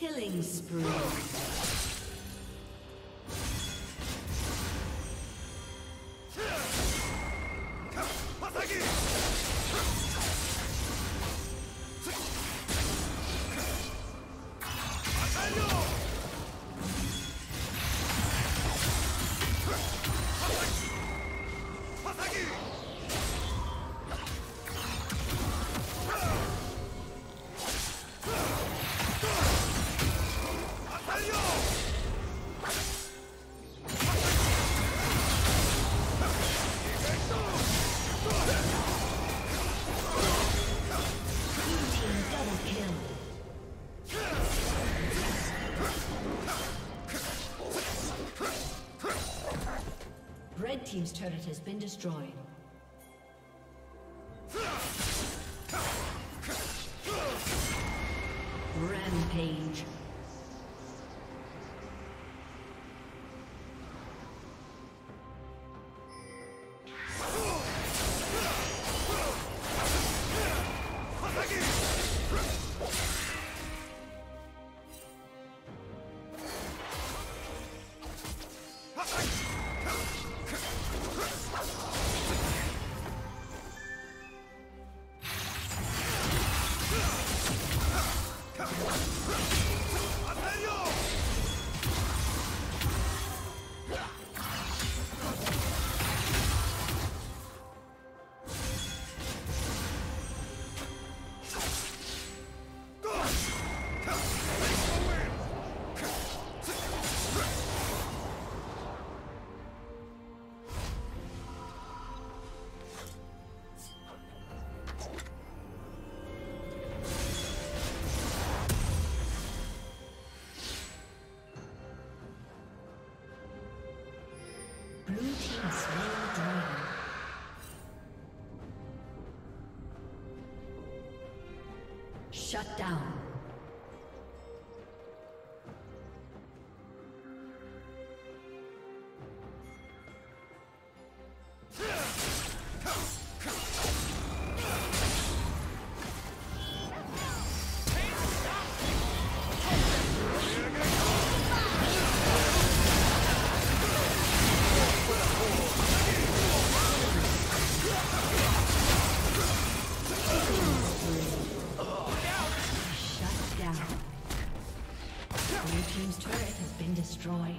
Killing spree. team's turret has been destroyed. Rampage. Shut down. Team's turret has been destroyed.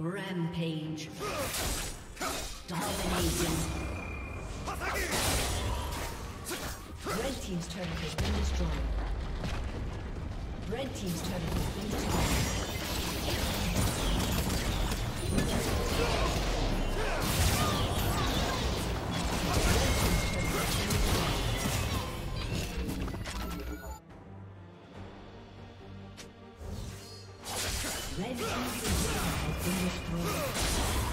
Rampage. Dominating. Red Team's turret has been destroyed. Red Team's turret has been destroyed. Red Team's turret has been destroyed.